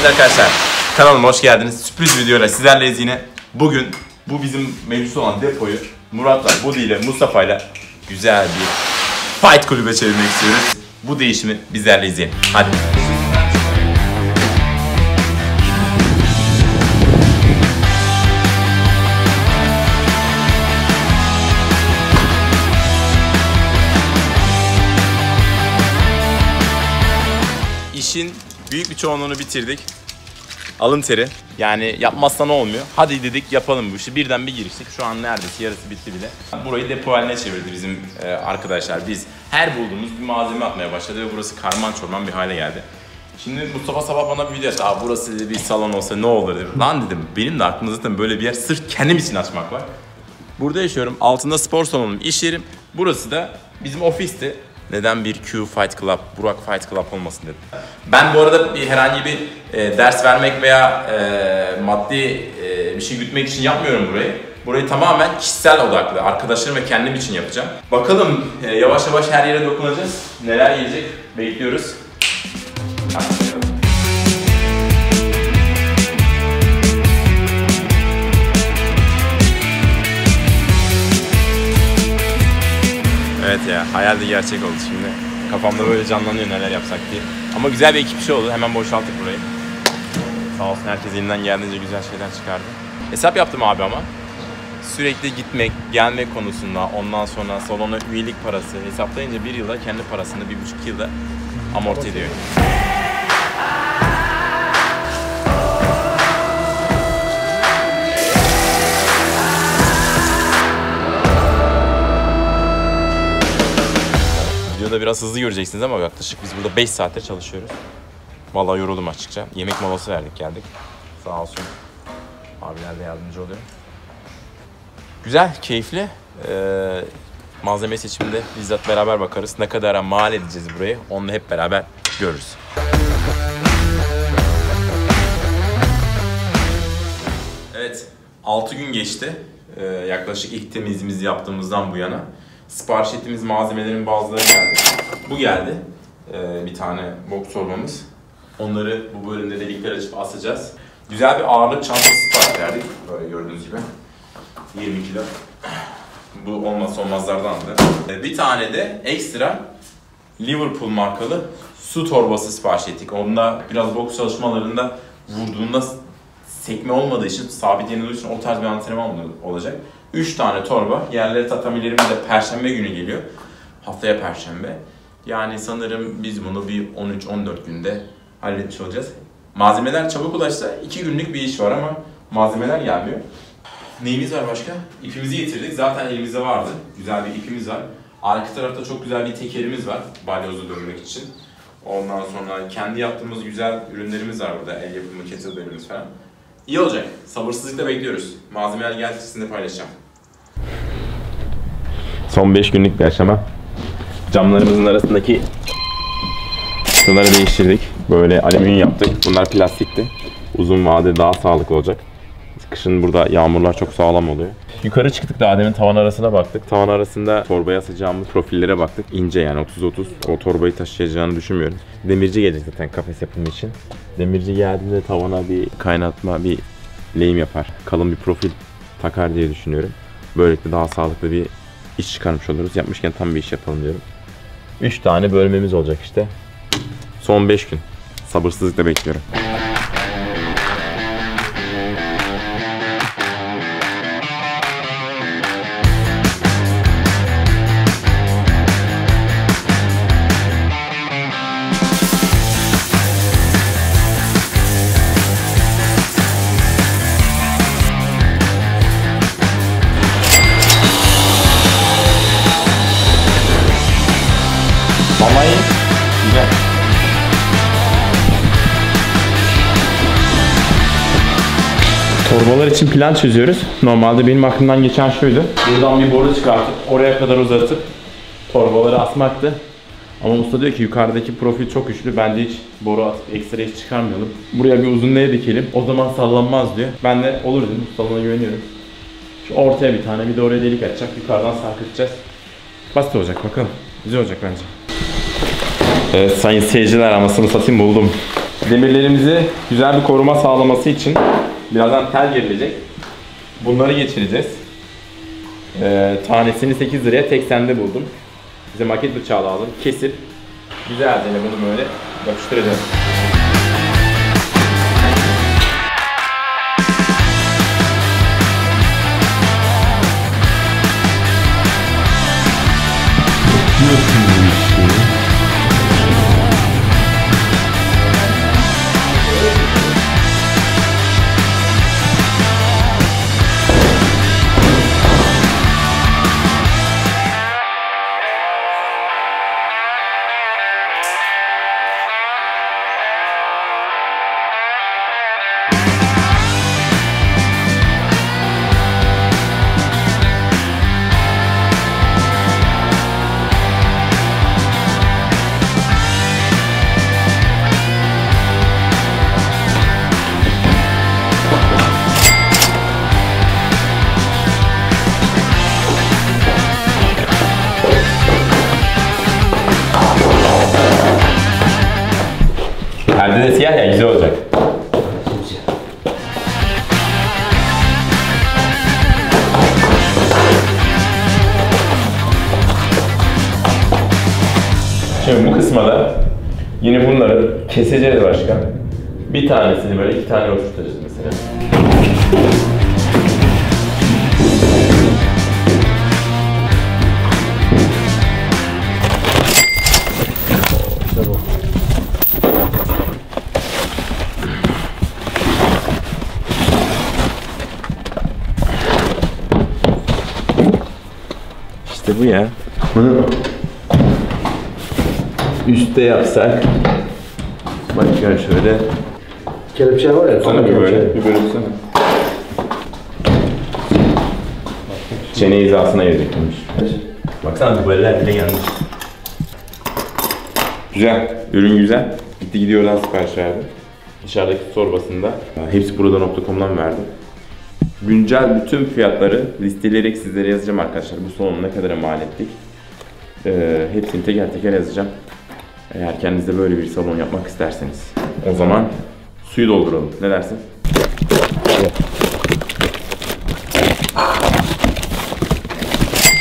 Evet arkadaşlar, kanalıma hoş geldiniz. Sürpriz videoyla sizlerleyiz yine. Bugün bu bizim mevcut olan depoyu Murat'la, Budi ile, Mustafa ile güzel bir fight kulübe çevirmek istiyoruz. Bu değişimi bizlerle izleyin. Hadi. İşin büyük bir çoğunluğunu bitirdik. Alın teri. Yani yapmazsa ne olmuyor. Hadi dedik yapalım bu işi. Birden bir giriştik. Şu an neredeyse yarısı bitti bile. Burayı depo haline çevirdi bizim arkadaşlar. Biz her bulduğumuz bir malzeme atmaya başladı ve burası karman çorman bir hale geldi. Şimdi Mustafa sabah bana bir video açtı. Aa, burası bir salon olsa ne olur dedi. Lan dedim, benim de aklımda zaten böyle bir yer sırf kendim için açmak var. Burada yaşıyorum. Altında spor salonum, iş yerim. Burası da bizim ofisti. Neden bir Q Fight Club, Burak Fight Club olmasın dedim. Ben bu arada herhangi bir ders vermek veya maddi bir şey gütmek için yapmıyorum burayı. Burayı tamamen kişisel odaklı, arkadaşlarım ve kendim için yapacağım. Bakalım yavaş yavaş her yere dokunacağız. Neler gelecek bekliyoruz. Evet ya, hayal de gerçek oldu şimdi. Kafamda böyle canlanıyor neler yapsak diye. Ama güzel bir ekip işi oldu. Hemen boşalttık burayı. Sağ olsun herkes elinden geldiğince güzel şeyler çıkardı. Hesap yaptım abi ama. Sürekli gitmek, gelmek konusunda, ondan sonra salona üyelik parası hesaplayınca bir yılda kendi parasını 1,5 yılda amorti ediyor. Videoda biraz hızlı göreceksiniz ama yaklaşık biz burada 5 saattir çalışıyoruz. Vallahi yoruldum açıkça. Yemek molası verdik geldik. Sağ olsun abiler de yardımcı oluyor. Güzel, keyifli. Malzeme seçiminde bizzat beraber bakarız. Ne kadara mal edeceğiz burayı, onu hep beraber görürüz. Evet, 6 gün geçti. Yaklaşık ilk temizliğimizi yaptığımızdan bu yana. Sipariş ettiğimiz malzemelerin bazıları geldi. Bu geldi. Bir tane boks torbamız. Onları bu bölümde delikler açıp asacağız. Güzel bir ağırlık çantası sipariş verdik. Böyle gördüğünüz gibi. 20 kilo. Bu olmazsa olmazlardandı. Bir tane de ekstra Liverpool markalı su torbası sipariş ettik. Onda biraz boks çalışmalarında vurduğunda sekme olmadığı için, sabit yenildiği için o tarz bir antrenman olacak. 3 tane torba. Yerleri tatamilerimiz de perşembe günü geliyor. Haftaya perşembe. Yani sanırım biz bunu bir 13-14 günde halletmiş olacağız. Malzemeler çabuk ulaşsa 2 günlük bir iş var ama malzemeler gelmiyor. Neyimiz var başka? İpimizi getirdik. Zaten elimizde vardı. Güzel bir ipimiz var. Arka tarafta çok güzel bir tekerimiz var. Balyozu dönmek için. Ondan sonra kendi yaptığımız güzel ürünlerimiz var burada. El yapımı kettlebell'imiz falan. İyi olacak. Sabırsızlıkla bekliyoruz. Malzemeler geldi, sizinle paylaşacağım. Son 5 günlük bir aşama. Camlarımızın arasındaki kutuları değiştirdik. Böyle alüminyum yaptık. Bunlar plastikti. Uzun vade daha sağlıklı olacak. Kışın burada yağmurlar çok sağlam oluyor. Yukarı çıktık da Adem'in tavan arasına baktık. Tavan arasında torbaya asacağımız profillere baktık. İnce yani 30-30. O torbayı taşıyacağını düşünmüyorum. Demirci gelecek zaten kafes yapımı için. Demirci geldiğinde tavana bir kaynatma, bir lehim yapar. Kalın bir profil takar diye düşünüyorum. Böylelikle daha sağlıklı bir iş çıkarmış oluruz. Yapmışken tam bir iş yapalım diyorum. 3 tane bölmemiz olacak işte. Son 5 gün. Sabırsızlıkla bekliyorum. Torbalar için plan çiziyoruz. Normalde benim aklımdan geçen şuydu. Buradan bir boru çıkartıp oraya kadar uzatıp torbaları asmaktı. Ama usta diyor ki yukarıdaki profil çok güçlü. Bence hiç boru atıp ekstra hiç çıkarmayalım. Buraya bir uzun neye dikelim. O zaman sallanmaz diyor. Ben de olur dedim. Ustalığına güveniyorum. Şu ortaya bir tane bir de oraya delik açacak. Yukarıdan sarkıtacağız. Basit olacak bakalım. Güzel olacak bence. Evet sayın seyirciler, anasını satayım buldum. demirlerimizi güzel bir koruma sağlaması için birazdan tel girilecek. Bunları geçireceğiz. Tanesini 8 liraya tek sende buldum. Bize maket bıçağı aldım. Kesip güzelce bunu böyle yapıştıracağız. Perde de siyah ya, güzel olacak. Şimdi bu kısma da yine bunları keseceğiz başka. Bir tanesini böyle iki tane oluşturacağız mesela. Bu ya. Bunu üstte yapsak. Bak şöyle. Kelepçe var ya. Sana bir böyle. Bir bölümsene. Çene hizasına yedikmiş. Baksana bu böller bile gelmiş. Güzel. Ürün güzel. Gitti gidiyor lan sipariş verdim. Dışarıdaki sorbasında. Hepsi burada.com'dan verdim. Güncel bütün fiyatları listeleyerek sizlere yazacağım arkadaşlar. Bu salonu ne kadara mal ettik. Hepsini teker teker yazacağım. Eğer kendinizde böyle bir salon yapmak isterseniz. O zaman suyu dolduralım. Ne dersin?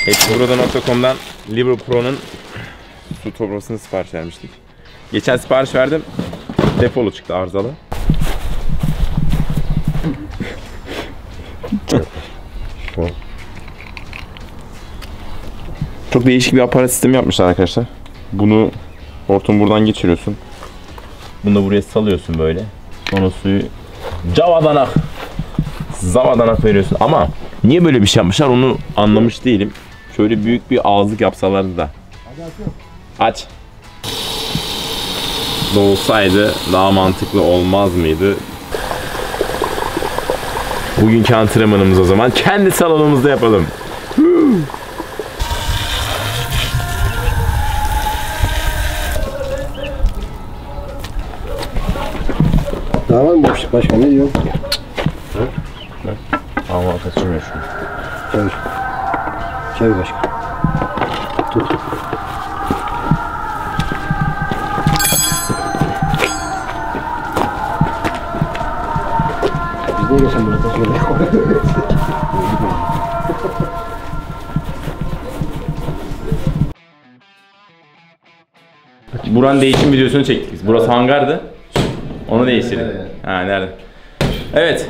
Evet, burada.com'dan Liverpool'un su torbasını sipariş vermiştik. Geçen sipariş verdim. Depolu çıktı, arızalı. Çok değişik bir aparat sistemi yapmışlar arkadaşlar. Bunu hortumu buradan geçiriyorsun. Bunu da buraya salıyorsun böyle. Sonra suyu zavadanak veriyorsun. Ama niye böyle bir şey yapmışlar onu anlamış değilim. Şöyle büyük bir ağızlık yapsalardı da. Aç. Dolsaydı daha mantıklı olmaz mıydı? Bugünkü antrenmanımız o zaman kendi salonumuzda yapalım. Daha var mı boşluk başka, ne diyorsun? Ama kaçırmıyor şunu. Çevir. Çevir başka. Tut. Biz niye geçen Murat'a şöyle koyduk? Buranın değişim videosunu çektik biz. Burası hangardı. Onu değiştirdik. Ha, nerede? Evet,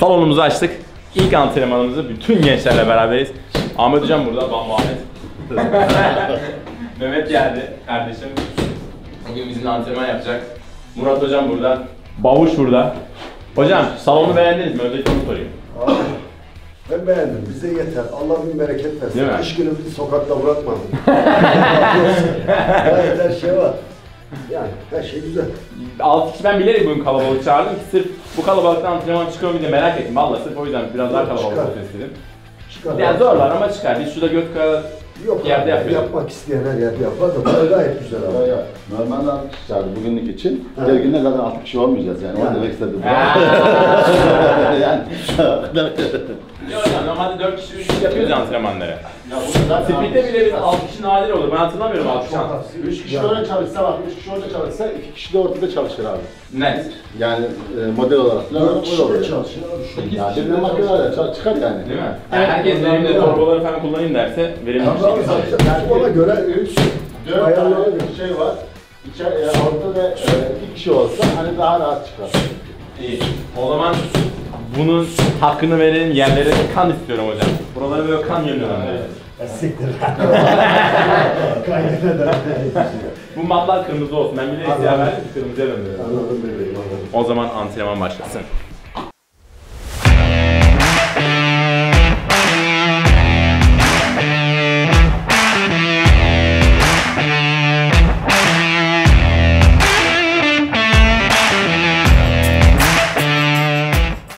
salonumuzu açtık. İlk antrenmanımızı bütün gençlerle beraberiz. Ahmet hocam burada, Ahmet. Mehmet geldi kardeşim. Bugün bizimle antrenman yapacak. Murat hocam burada, Bavuş burada. Hocam, salonu beğendiniz mi? Öncelikle onu sorayım. Ben beğendim, bize yeter. Allah bin bereket versin. Kış günü bizi sokakta bırakmadı. Evet, her şey var. Yani her şey güzel. 6 kişi ben bilerek bugün kalabalık çağırdım ki sırf bu kalabalıktan antrenman çıkıyor mu diye merak ettim. Valla sırf o yüzden biraz daha kalabalık istedim. Çıkar. Yani zorlar ama çıkar. Biz şurada göt kadar yerde yapıyoruz. Yapmak isteyen her yerde yapar da bu gayet güzel abi. Normalde 6 kişi çağırdı bugünlük için. Gergin'e kadar 6 kişi olmayacağız yani. O demek istedim. Yani. Normalde 4 kişi 3 kişi yapıyoruz antrenmanları. Split'te bile bir 6 kişi nadir olur. Ben hatırlamıyorum 6 kişi. 3 kişi orada çalışsa bak, 3 kişi orada çalışsa 2 kişi de ortada çalışır abi. Ne? Yani model olarak. 4 kişi orada çalışır. Ya şimdi makineler çıkar yani. Değil mi? Herkes verimli torbaları falan kullanayım derse verimli bir şekilde çalışır. Ona göre 3 tane bir şey var. Ortada 2 kişi olsa hani daha rahat çıkar. İyi. O zaman bunun hakkını verin, yerlere kan istiyorum hocam. Buralara böyle kan yönlüyorum. Siktir. Bu matlar kırmızı olsun. Ben bile ihtiyar verdim, kırmızıya döndürüyorum. O zaman antrenman başlasın.